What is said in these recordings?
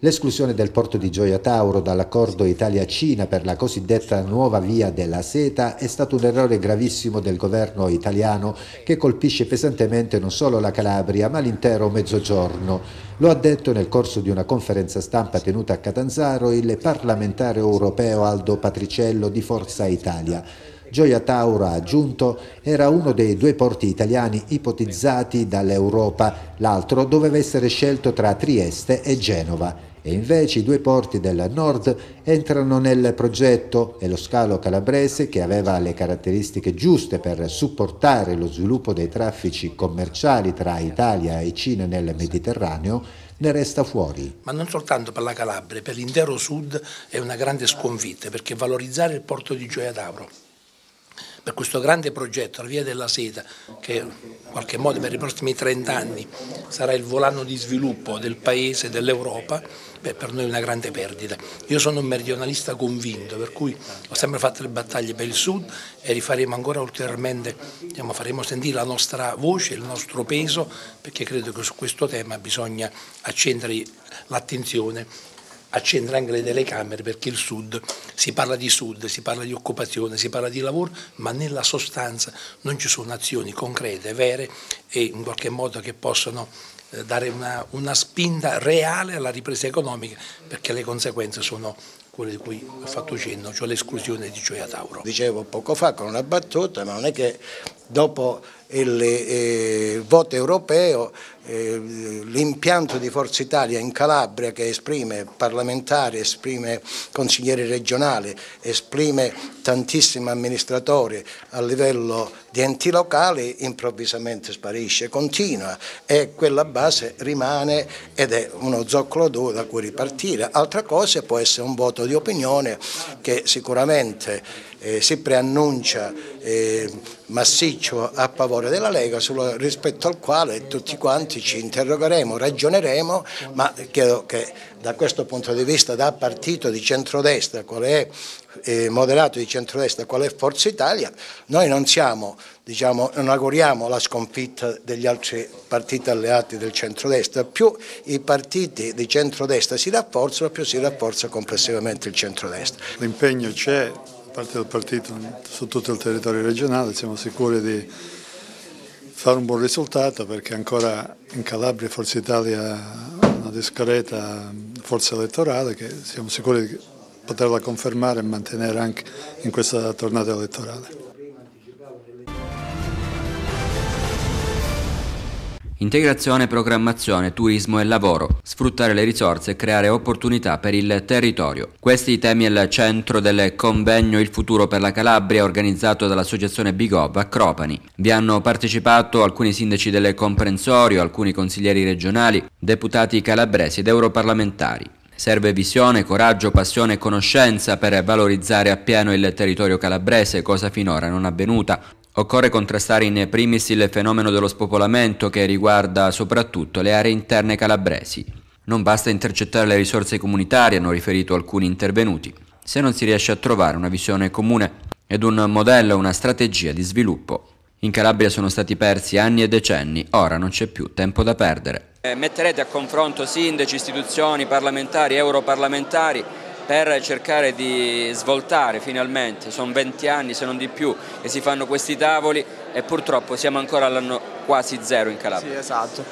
l'esclusione del porto di Gioia Tauro dall'accordo Italia-Cina per la cosiddetta nuova Via della Seta è stato un errore gravissimo del governo italiano che colpisce pesantemente non solo la Calabria ma l'intero Mezzogiorno. Lo ha detto nel corso di una conferenza stampa tenuta a Catanzaro il parlamentare europeo Aldo Patriciello di Forza Italia. Gioia Tauro, ha aggiunto, era uno dei due porti italiani ipotizzati dall'Europa, l'altro doveva essere scelto tra Trieste e Genova. E invece i due porti del nord entrano nel progetto e lo scalo calabrese, che aveva le caratteristiche giuste per supportare lo sviluppo dei traffici commerciali tra Italia e Cina nel Mediterraneo, ne resta fuori. Ma non soltanto per la Calabria, per l'intero sud è una grande sconfitta, perché valorizzare il porto di Gioia Tauro per questo grande progetto, la Via della Seta, che in qualche modo per i prossimi 30 anni sarà il volano di sviluppo del Paese, dell'Europa, per noi è una grande perdita. Io sono un meridionalista convinto, per cui ho sempre fatto le battaglie per il Sud e rifaremo ancora ulteriormente, diciamo, faremo sentire la nostra voce, il nostro peso, perché credo che su questo tema bisogna accendere l'attenzione, accendere anche le telecamere, perché il Sud, si parla di occupazione, si parla di lavoro, ma nella sostanza non ci sono azioni concrete, vere e in qualche modo che possono dare una spinta reale alla ripresa economica, perché le conseguenze sono quelle di cui ho fatto cenno, cioè l'esclusione di Gioia Tauro. Dicevo poco fa con una battuta, ma non è che dopo il voto europeo l'impianto di Forza Italia in Calabria, che esprime parlamentari, esprime consiglieri regionali, esprime tantissimi amministratori a livello di enti locali, improvvisamente sparisce, continua, e quella base rimane ed è uno zoccolo duro da cui ripartire. Altra cosa può essere un voto di opinione che sicuramente si preannuncia massiccio a favore della Lega, rispetto al quale tutti quanti ci interrogheremo, ragioneremo, ma credo che da questo punto di vista, da partito di centrodestra, qual è moderato di centrodestra, qual è Forza Italia, noi non siamo, diciamo, non auguriamo la sconfitta degli altri partiti alleati del centrodestra. Più i partiti di centrodestra si rafforzano, più si rafforza complessivamente il centrodestra. L'impegno c'è parte del partito su tutto il territorio regionale, siamo sicuri di fare un buon risultato, perché ancora in Calabria Forza Italia ha una discreta forza elettorale che siamo sicuri di poterla confermare e mantenere anche in questa tornata elettorale. Integrazione, programmazione, turismo e lavoro, sfruttare le risorse e creare opportunità per il territorio. Questi i temi al centro del convegno Il futuro per la Calabria organizzato dall'associazione BeGov a Cropani. Vi hanno partecipato alcuni sindaci del comprensorio, alcuni consiglieri regionali, deputati calabresi ed europarlamentari. Serve visione, coraggio, passione e conoscenza per valorizzare appieno il territorio calabrese, cosa finora non avvenuta. Occorre contrastare in primis il fenomeno dello spopolamento che riguarda soprattutto le aree interne calabresi. Non basta intercettare le risorse comunitarie, hanno riferito alcuni intervenuti, se non si riesce a trovare una visione comune ed un modello, una strategia di sviluppo. In Calabria sono stati persi anni e decenni, ora non c'è più tempo da perdere. Metterete a confronto sindaci, istituzioni, parlamentari, europarlamentari, per cercare di svoltare finalmente, sono 20 anni se non di più e si fanno questi tavoli e purtroppo siamo ancora all'anno quasi zero in Calabria. Sì, esatto.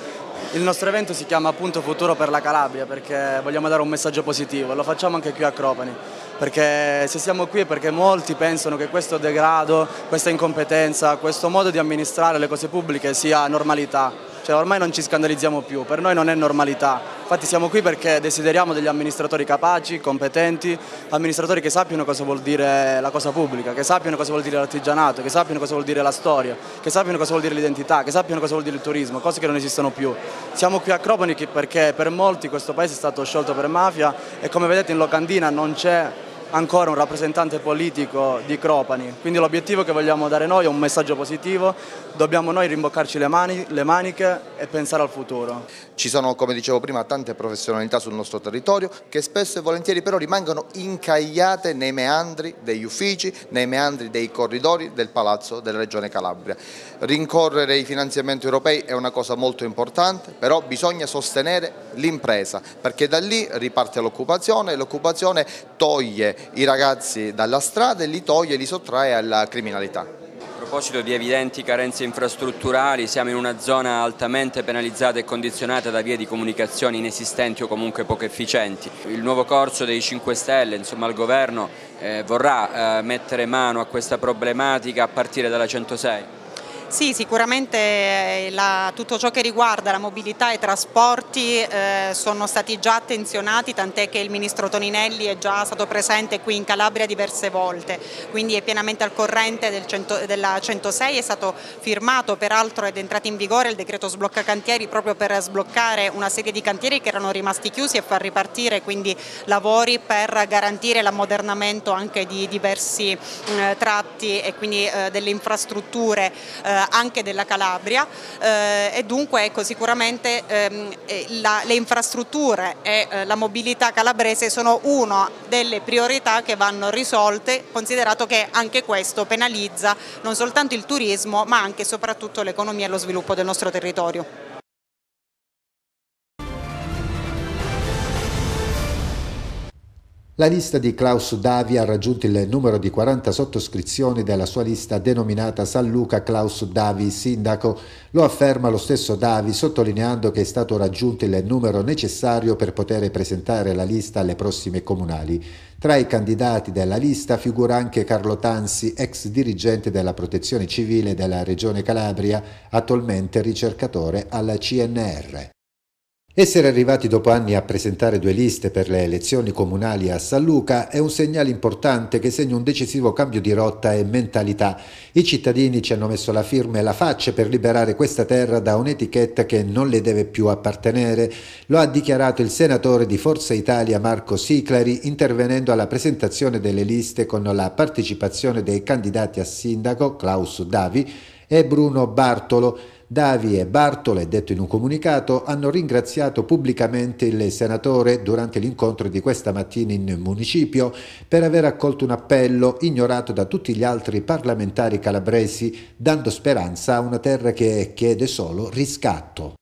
Il nostro evento si chiama appunto Futuro per la Calabria perché vogliamo dare un messaggio positivo, lo facciamo anche qui a Cropani, perché se siamo qui è perché molti pensano che questo degrado, questa incompetenza, questo modo di amministrare le cose pubbliche sia normalità. Cioè, ormai non ci scandalizziamo più, per noi non è normalità, infatti siamo qui perché desideriamo degli amministratori capaci, competenti, amministratori che sappiano cosa vuol dire la cosa pubblica, che sappiano cosa vuol dire l'artigianato, che sappiano cosa vuol dire la storia, che sappiano cosa vuol dire l'identità, che sappiano cosa vuol dire il turismo, cose che non esistono più. Siamo qui a Cropani perché per molti questo paese è stato sciolto per mafia e come vedete in locandina non c'è ancora un rappresentante politico di Cropani, quindi l'obiettivo che vogliamo dare noi è un messaggio positivo, dobbiamo noi rimboccarci le maniche e pensare al futuro. Ci sono, come dicevo prima, tante professionalità sul nostro territorio che spesso e volentieri però rimangono incagliate nei meandri degli uffici, nei meandri dei corridori del palazzo della Regione Calabria. Rincorrere i finanziamenti europei è una cosa molto importante, però bisogna sostenere l'impresa, perché da lì riparte l'occupazione e l'occupazione toglie i ragazzi dalla strada e li toglie e li sottrae alla criminalità. A proposito di evidenti carenze infrastrutturali, siamo in una zona altamente penalizzata e condizionata da vie di comunicazione inesistenti o comunque poco efficienti. Il nuovo corso dei 5 Stelle, insomma il governo, vorrà mettere mano a questa problematica a partire dalla 106. Sì, sicuramente tutto ciò che riguarda la mobilità e i trasporti sono stati già attenzionati, tant'è che il ministro Toninelli è già stato presente qui in Calabria diverse volte, quindi è pienamente al corrente della 106, è stato firmato peraltro ed è entrato in vigore il decreto sblocca cantieri proprio per sbloccare una serie di cantieri che erano rimasti chiusi e far ripartire quindi lavori per garantire l'ammodernamento anche di diversi tratti e quindi delle infrastrutture anche della Calabria e dunque ecco, sicuramente le infrastrutture e la mobilità calabrese sono una delle priorità che vanno risolte, considerato che anche questo penalizza non soltanto il turismo ma anche e soprattutto l'economia e lo sviluppo del nostro territorio. La lista di Klaus Davi ha raggiunto il numero di 40 sottoscrizioni della sua lista denominata San Luca Klaus Davi Sindaco. Lo afferma lo stesso Davi, sottolineando che è stato raggiunto il numero necessario per poter presentare la lista alle prossime comunali. Tra i candidati della lista figura anche Carlo Tanzi, ex dirigente della Protezione Civile della Regione Calabria, attualmente ricercatore alla CNR. Essere arrivati dopo anni a presentare due liste per le elezioni comunali a San Luca è un segnale importante che segna un decisivo cambio di rotta e mentalità. I cittadini ci hanno messo la firma e la faccia per liberare questa terra da un'etichetta che non le deve più appartenere. Lo ha dichiarato il senatore di Forza Italia Marco Siclari intervenendo alla presentazione delle liste con la partecipazione dei candidati a sindaco Klaus Davi e Bruno Bartolo. Davi e Bartolo, è detto in un comunicato, hanno ringraziato pubblicamente il senatore durante l'incontro di questa mattina in municipio per aver accolto un appello ignorato da tutti gli altri parlamentari calabresi, dando speranza a una terra che chiede solo riscatto.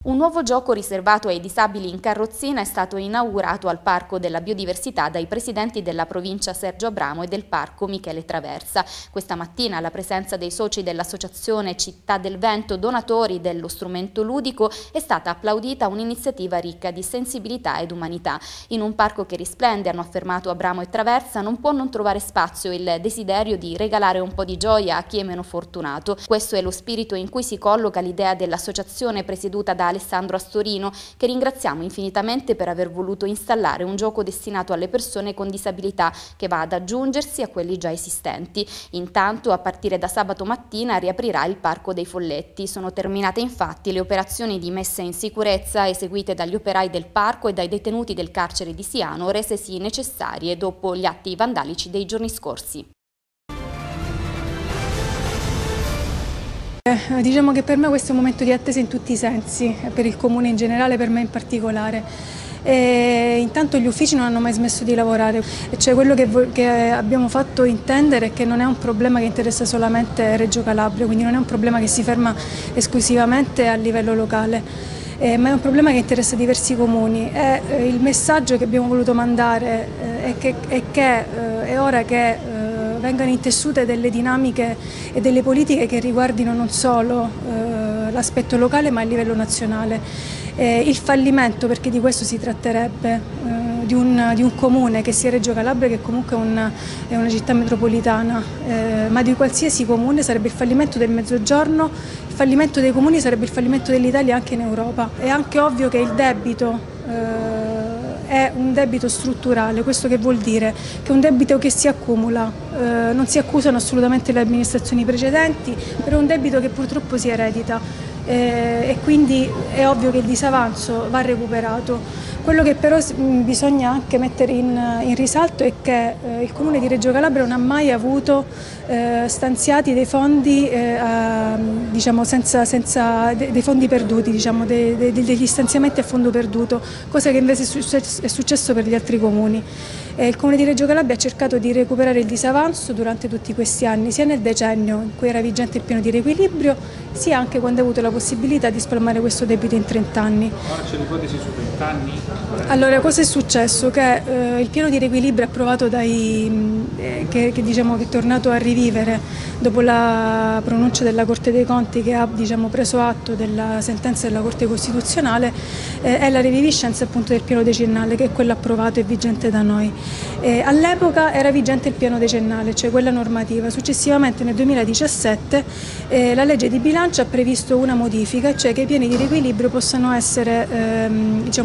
Un nuovo gioco riservato ai disabili in carrozzina è stato inaugurato al Parco della Biodiversità dai presidenti della provincia Sergio Abramo e del parco Michele Traversa. Questa mattina, alla presenza dei soci dell'associazione Città del Vento, donatori dello strumento ludico, è stata applaudita un'iniziativa ricca di sensibilità ed umanità. In un parco che risplende, hanno affermato Abramo e Traversa, non può non trovare spazio il desiderio di regalare un po' di gioia a chi è meno fortunato. Questo è lo spirito in cui si colloca l'idea dell'associazione presieduta da Alessandro Astorino, che ringraziamo infinitamente per aver voluto installare un gioco destinato alle persone con disabilità che va ad aggiungersi a quelli già esistenti. Intanto, a partire da sabato mattina, riaprirà il Parco dei Folletti. Sono terminate infatti le operazioni di messa in sicurezza eseguite dagli operai del parco e dai detenuti del carcere di Siano, resesi necessarie dopo gli atti vandalici dei giorni scorsi. Diciamo che per me questo è un momento di attesa in tutti i sensi, per il comune in generale, per me in particolare. E intanto gli uffici non hanno mai smesso di lavorare, cioè quello che abbiamo fatto intendere è che non è un problema che interessa solamente Reggio Calabria, quindi non è un problema che si ferma esclusivamente a livello locale. Ma è un problema che interessa diversi comuni. Il messaggio che abbiamo voluto mandare è ora che vengano intessute delle dinamiche e delle politiche che riguardino non solo l'aspetto locale ma a livello nazionale. Il fallimento, perché di questo si tratterebbe, di un comune che sia Reggio Calabria, che comunque è una città metropolitana, ma di qualsiasi comune, sarebbe il fallimento del Mezzogiorno, il fallimento dei comuni sarebbe il fallimento dell'Italia anche in Europa. È anche ovvio che il debito è un debito strutturale, questo che vuol dire che è un debito che si accumula, non si accusano assolutamente le amministrazioni precedenti, però è un debito che purtroppo si eredita e quindi è ovvio che il disavanzo va recuperato. Quello che però bisogna anche mettere in risalto è che il Comune di Reggio Calabria non ha mai avuto stanziati dei fondi, diciamo, dei fondi perduti, diciamo, degli stanziamenti a fondo perduto, cosa che invece è successo per gli altri comuni. Il Comune di Reggio Calabria ha cercato di recuperare il disavanzo durante tutti questi anni, sia nel decennio in cui era vigente il piano di riequilibrio, Sì, anche quando ha avuto la possibilità di spalmare questo debito in 30 anni. Ora c'è l'ipotesi su 30 anni? Allora, cosa è successo? Che il piano di riequilibrio approvato dai che è tornato a rivivere dopo la pronuncia della Corte dei Conti, che ha preso atto della sentenza della Corte Costituzionale, è la riviviscenza appunto del piano decennale, che è quello approvato e vigente da noi. All'epoca era vigente il piano decennale, cioè quella normativa. Successivamente nel 2017 la legge di bilancio ha previsto una modifica, cioè che i piani di riequilibrio possano essere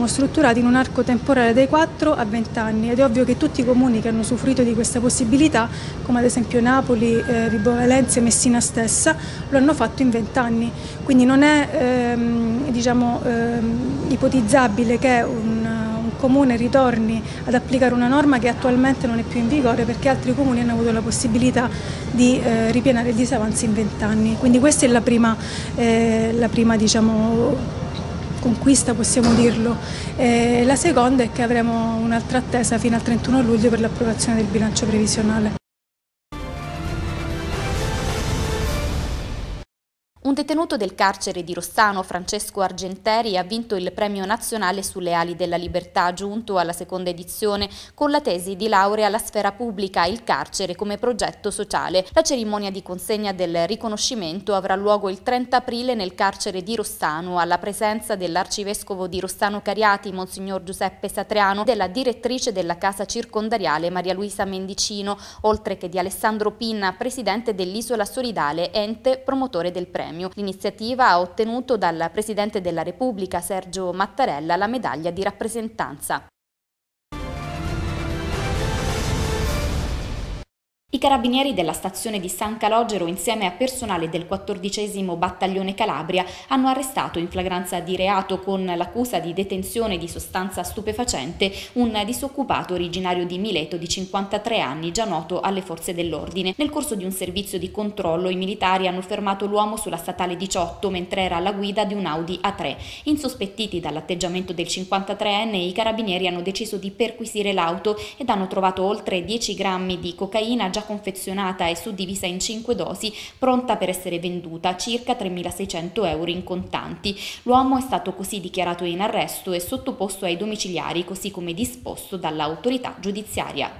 strutturati in un arco temporale dai 4 a 20 anni, ed è ovvio che tutti i comuni che hanno usufruito di questa possibilità, come ad esempio Napoli, Vibo Valentia, Messina stessa, lo hanno fatto in 20 anni, quindi non è ipotizzabile che un comune ritorni ad applicare una norma che attualmente non è più in vigore, perché altri comuni hanno avuto la possibilità di ripianare il disavanzo in 20 anni. Quindi questa è la prima conquista, possiamo dirlo. La seconda è che avremo un'altra attesa fino al 31 luglio per l'approvazione del bilancio previsionale. Un detenuto del carcere di Rossano, Francesco Argenteri, ha vinto il premio nazionale sulle ali della libertà, giunto alla seconda edizione, con la tesi di laurea La sfera pubblica, il carcere come progetto sociale. La cerimonia di consegna del riconoscimento avrà luogo il 30 aprile nel carcere di Rossano, alla presenza dell'arcivescovo di Rossano Cariati, Monsignor Giuseppe Satriano, della direttrice della casa circondariale Maria Luisa Mendicino, oltre che di Alessandro Pinna, presidente dell'Isola Solidale, ente promotore del premio. L'iniziativa ha ottenuto dal Presidente della Repubblica Sergio Mattarella la medaglia di rappresentanza. I carabinieri della stazione di San Calogero, insieme a personale del 14° Battaglione Calabria, hanno arrestato in flagranza di reato con l'accusa di detenzione di sostanza stupefacente un disoccupato originario di Mileto di 53 anni, già noto alle forze dell'ordine. Nel corso di un servizio di controllo, i militari hanno fermato l'uomo sulla statale 18 mentre era alla guida di un Audi A3. Insospettiti dall'atteggiamento del 53enne, i carabinieri hanno deciso di perquisire l'auto ed hanno trovato oltre 10 grammi di cocaina già confezionata e suddivisa in 5 dosi, pronta per essere venduta, circa 3.600 euro in contanti. L'uomo è stato così dichiarato in arresto e sottoposto ai domiciliari, così come disposto dall'autorità giudiziaria.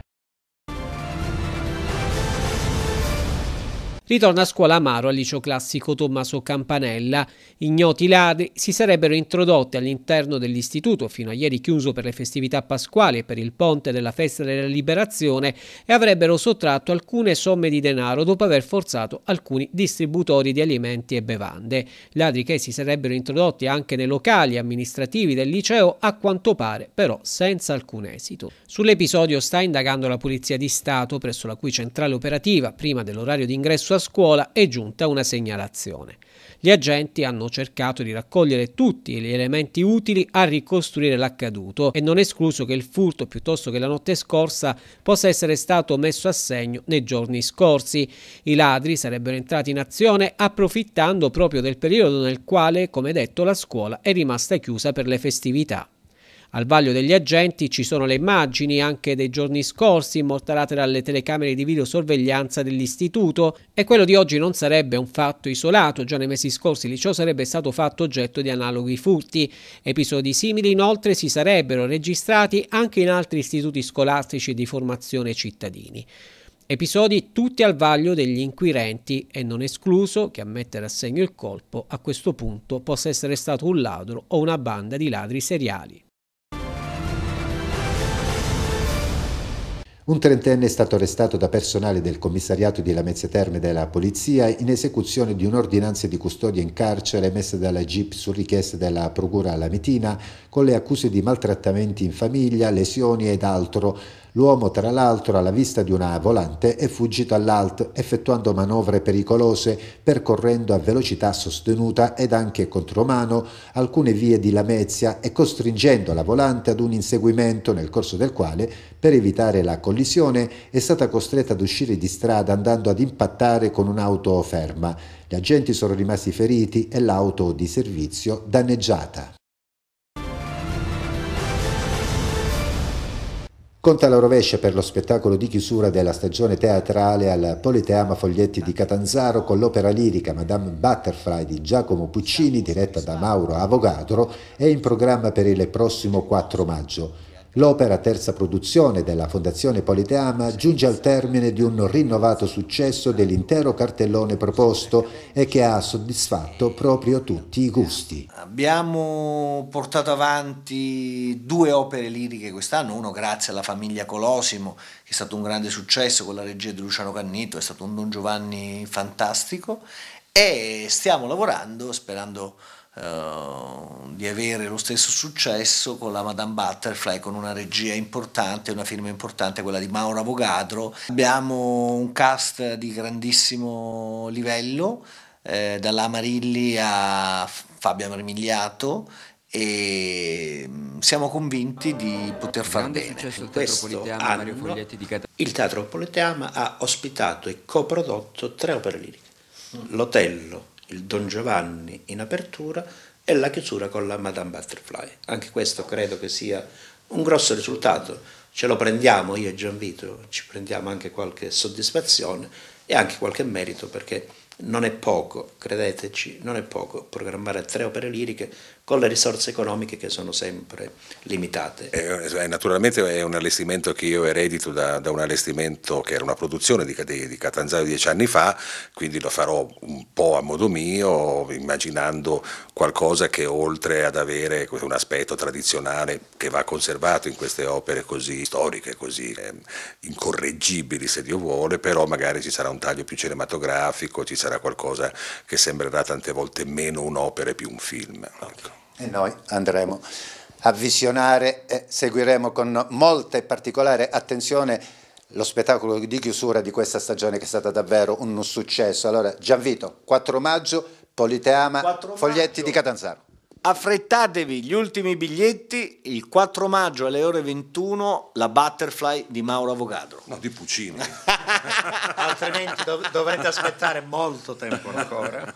Ritorna a scuola Amaro al liceo classico Tommaso Campanella. Ignoti ladri si sarebbero introdotti all'interno dell'istituto, fino a ieri chiuso per le festività pasquali e per il ponte della festa della liberazione, e avrebbero sottratto alcune somme di denaro dopo aver forzato alcuni distributori di alimenti e bevande. Ladri che si sarebbero introdotti anche nei locali amministrativi del liceo, a quanto pare però senza alcun esito. Sull'episodio sta indagando la Polizia di Stato, presso la cui centrale operativa, prima dell'orario di ingresso a scuola, è giunta una segnalazione. Gli agenti hanno cercato di raccogliere tutti gli elementi utili a ricostruire l'accaduto e non è escluso che il furto, piuttosto che la notte scorsa, possa essere stato messo a segno nei giorni scorsi. I ladri sarebbero entrati in azione approfittando proprio del periodo nel quale, come detto, la scuola è rimasta chiusa per le festività. Al vaglio degli agenti ci sono le immagini anche dei giorni scorsi, immortalate dalle telecamere di videosorveglianza dell'istituto, e quello di oggi non sarebbe un fatto isolato. Già nei mesi scorsi il liceo sarebbe stato fatto oggetto di analoghi furti. Episodi simili inoltre si sarebbero registrati anche in altri istituti scolastici di formazione cittadini. Episodi tutti al vaglio degli inquirenti, e non escluso che a mettere a segno il colpo a questo punto possa essere stato un ladro o una banda di ladri seriali. Un 30enne è stato arrestato da personale del commissariato di Lamezia Terme della polizia in esecuzione di un'ordinanza di custodia in carcere emessa dalla GIP su richiesta della procura Lametina, con le accuse di maltrattamenti in famiglia, lesioni ed altro. L'uomo, tra l'altro, alla vista di una volante è fuggito all'alt, effettuando manovre pericolose, percorrendo a velocità sostenuta ed anche contromano alcune vie di Lamezia e costringendo la volante ad un inseguimento, nel corso del quale, per evitare la collisione, è stata costretta ad uscire di strada andando ad impattare con un'auto ferma. Gli agenti sono rimasti feriti e l'auto di servizio danneggiata. Conta la rovescia per lo spettacolo di chiusura della stagione teatrale al Politeama Foglietti di Catanzaro con l'opera lirica Madama Butterfly di Giacomo Puccini, diretta da Mauro Avogadro, è in programma per il prossimo 4 maggio. L'opera, terza produzione della Fondazione Politeama, giunge al termine di un rinnovato successo dell'intero cartellone proposto e che ha soddisfatto proprio tutti i gusti. Abbiamo portato avanti due opere liriche quest'anno, uno grazie alla famiglia Colosimo, che è stato un grande successo con la regia di Luciano Cannito, è stato un Don Giovanni fantastico, e stiamo lavorando sperando di avere lo stesso successo con la Madame Butterfly, con una regia importante, una firma importante, quella di Mauro Avogadro. Abbiamo un cast di grandissimo livello, dall'Amarilli a Fabio Marmigliato, e siamo convinti di poter far bene. Il Teatro Politeama ha ospitato e coprodotto tre opere liriche: l'Otello, il Don Giovanni in apertura e la chiusura con la Madame Butterfly. Anche questo credo che sia un grosso risultato, ce lo prendiamo, io e Gianvito ci prendiamo anche qualche soddisfazione e anche qualche merito, perché non è poco, credeteci, non è poco programmare tre opere liriche con le risorse economiche che sono sempre limitate. Naturalmente è un allestimento che io eredito da un allestimento che era una produzione di Catanzaro 10 anni fa, quindi lo farò un po' a modo mio, immaginando qualcosa che, oltre ad avere un aspetto tradizionale che va conservato in queste opere così storiche, così incorreggibili se Dio vuole, però magari ci sarà un taglio più cinematografico, ci sarà qualcosa che sembrerà tante volte meno un'opera e più un film. Ecco. E noi andremo a visionare e seguiremo con molta e particolare attenzione lo spettacolo di chiusura di questa stagione, che è stata davvero un successo. Allora, Gianvito, 4 maggio, Politeama, 4 maggio. Foglietti di Catanzaro. Affrettatevi, gli ultimi biglietti, il 4 maggio alle ore 21, la Butterfly di Mauro Avogadro. No, di Puccini. Altrimenti dovrete aspettare molto tempo ancora.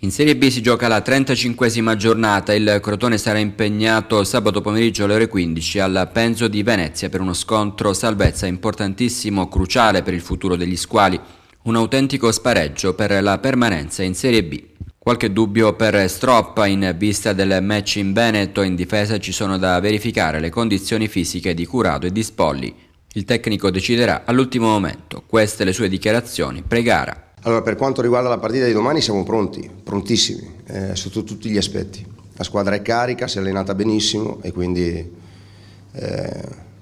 In Serie B si gioca la 35ª giornata, il Crotone sarà impegnato sabato pomeriggio alle ore 15 al Penzo di Venezia per uno scontro salvezza importantissimo, cruciale per il futuro degli squali, un autentico spareggio per la permanenza in Serie B. Qualche dubbio per Stroppa in vista del match in Veneto, in difesa ci sono da verificare le condizioni fisiche di Curado e di Spolli. Il tecnico deciderà all'ultimo momento, queste le sue dichiarazioni pre-gara. Allora, per quanto riguarda la partita di domani siamo pronti, prontissimi, sotto tutti gli aspetti. La squadra è carica, si è allenata benissimo e quindi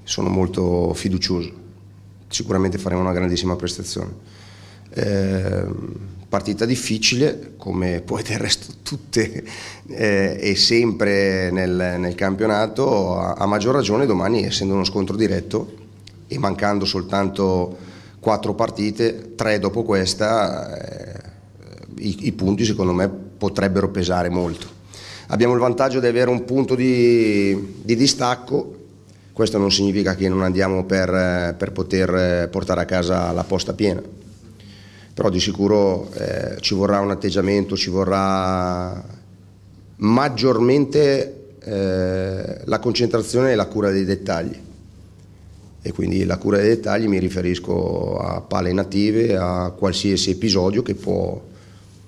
sono molto fiducioso. Sicuramente faremo una grandissima prestazione. Partita difficile, come poi del resto tutte e sempre nel campionato, a maggior ragione domani, essendo uno scontro diretto e mancando soltanto 4 partite, 3 dopo questa, i punti secondo me potrebbero pesare molto. Abbiamo il vantaggio di avere un punto di distacco, questo non significa che non andiamo per poter portare a casa la posta piena, però di sicuro ci vorrà un atteggiamento, ci vorrà maggiormente la concentrazione e la cura dei dettagli. E quindi la cura dei dettagli, mi riferisco a pale native, a qualsiasi episodio che può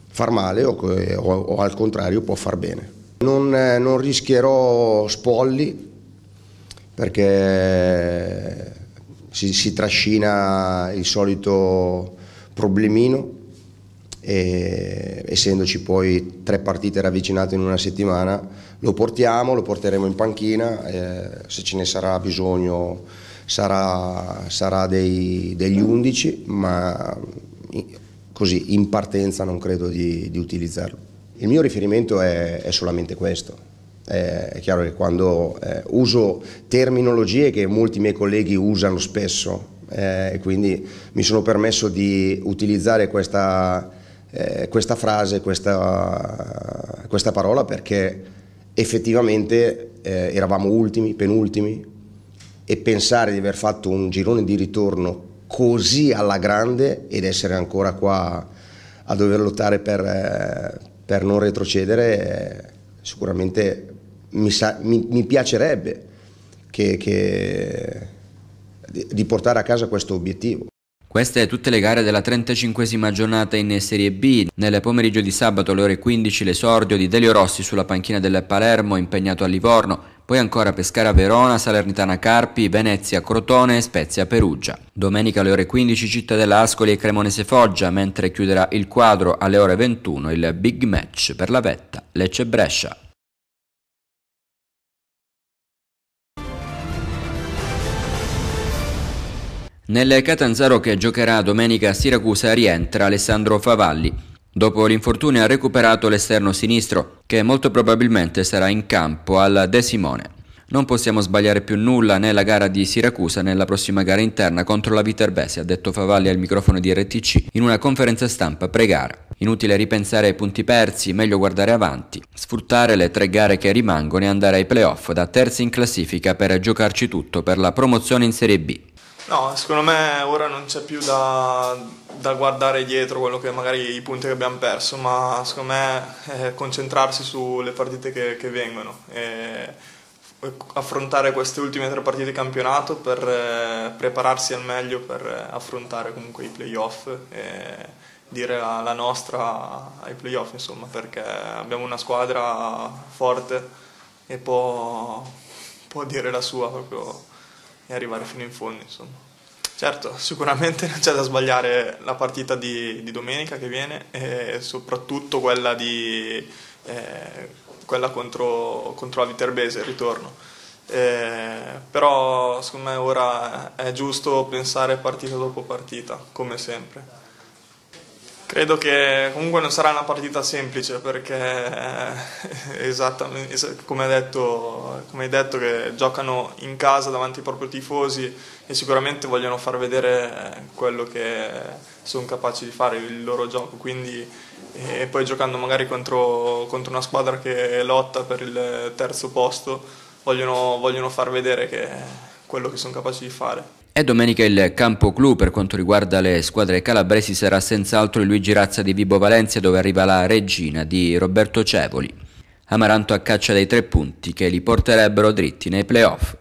far male o al contrario può far bene. Non rischierò Spolli perché si trascina il solito problemino, e essendoci poi 3 partite ravvicinate in una settimana lo porteremo in panchina, se ce ne sarà bisogno. Sarà degli 11, ma così in partenza non credo di utilizzarlo. Il mio riferimento è solamente questo. È chiaro che quando uso terminologie che molti miei colleghi usano spesso, e quindi mi sono permesso di utilizzare questa frase, questa parola, perché effettivamente eravamo ultimi, penultimi, e pensare di aver fatto un girone di ritorno così alla grande ed essere ancora qua a dover lottare per non retrocedere, sicuramente mi piacerebbe di portare a casa questo obiettivo. Queste tutte le gare della 35esima giornata in Serie B. Nel pomeriggio di sabato alle ore 15 l'esordio di Delio Rossi sulla panchina del Palermo, impegnato a Livorno, poi ancora Pescara Verona, Salernitana Carpi, Venezia Crotone e Spezia Perugia. Domenica alle ore 15 Cittadella Ascoli e Cremonese Foggia, mentre chiuderà il quadro alle ore 21 il big match per la vetta Lecce Brescia. Nel Catanzaro che giocherà domenica a Siracusa rientra Alessandro Favalli. Dopo l'infortunio ha recuperato l'esterno sinistro, che molto probabilmente sarà in campo al De Simone. Non possiamo sbagliare più nulla nella gara di Siracusa nella prossima gara interna contro la Viterbese, ha detto Favalli al microfono di RTC in una conferenza stampa pre-gara. Inutile ripensare ai punti persi, meglio guardare avanti, sfruttare le 3 gare che rimangono e andare ai play-off da terzi in classifica per giocarci tutto per la promozione in Serie B. No, secondo me ora non c'è più da guardare dietro quello che magari i punti che abbiamo perso, ma secondo me è concentrarsi sulle partite che vengono e affrontare queste ultime 3 partite di campionato per prepararsi al meglio per affrontare comunque i play-off e dire la nostra ai play-off, insomma, perché abbiamo una squadra forte e può dire la sua proprio e arrivare fino in fondo, insomma. Certo, sicuramente non c'è da sbagliare la partita di domenica che viene e soprattutto quella contro la Viterbese, il ritorno. Però secondo me ora è giusto pensare partita dopo partita, come sempre. Credo che comunque non sarà una partita semplice perché, esattamente come hai detto, che giocano in casa davanti ai propri tifosi e sicuramente vogliono far vedere quello che sono capaci di fare, il loro gioco. Quindi, e poi giocando magari contro una squadra che lotta per il terzo posto, vogliono far vedere quello che sono capaci di fare. E domenica il campo clou per quanto riguarda le squadre calabresi sarà senz'altro il Luigi Razza di Vibo Valentia, dove arriva la regina di Roberto Cevoli. Amaranto a caccia dei 3 punti che li porterebbero dritti nei play-off.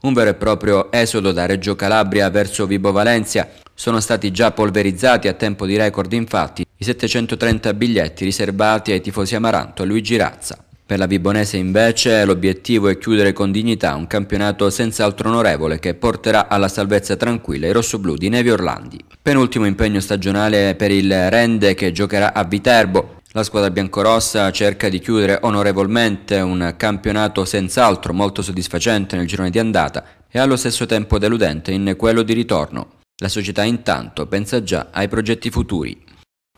Un vero e proprio esodo da Reggio Calabria verso Vibo Valentia. Sono stati già polverizzati a tempo di record infatti i 730 biglietti riservati ai tifosi Amaranto e Luigi Razza. Per la Vibonese invece l'obiettivo è chiudere con dignità un campionato senz'altro onorevole che porterà alla salvezza tranquilla i rossoblù di Nevi Orlandi. Penultimo impegno stagionale per il Rende che giocherà a Viterbo. La squadra biancorossa cerca di chiudere onorevolmente un campionato senz'altro molto soddisfacente nel girone di andata e allo stesso tempo deludente in quello di ritorno. La società intanto pensa già ai progetti futuri.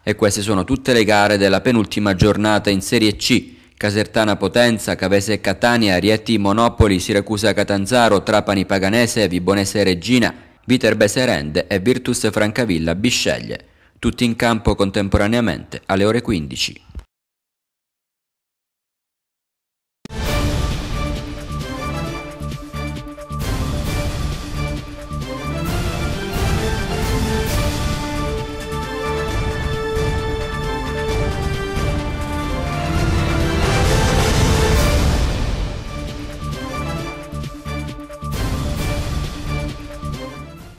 E queste sono tutte le gare della penultima giornata in Serie C. Casertana Potenza, Cavese Catania, Rieti Monopoli, Siracusa Catanzaro, Trapani Paganese, Vibonese Reggina, Viterbese Rende e Virtus Francavilla Bisceglie, tutti in campo contemporaneamente alle ore 15.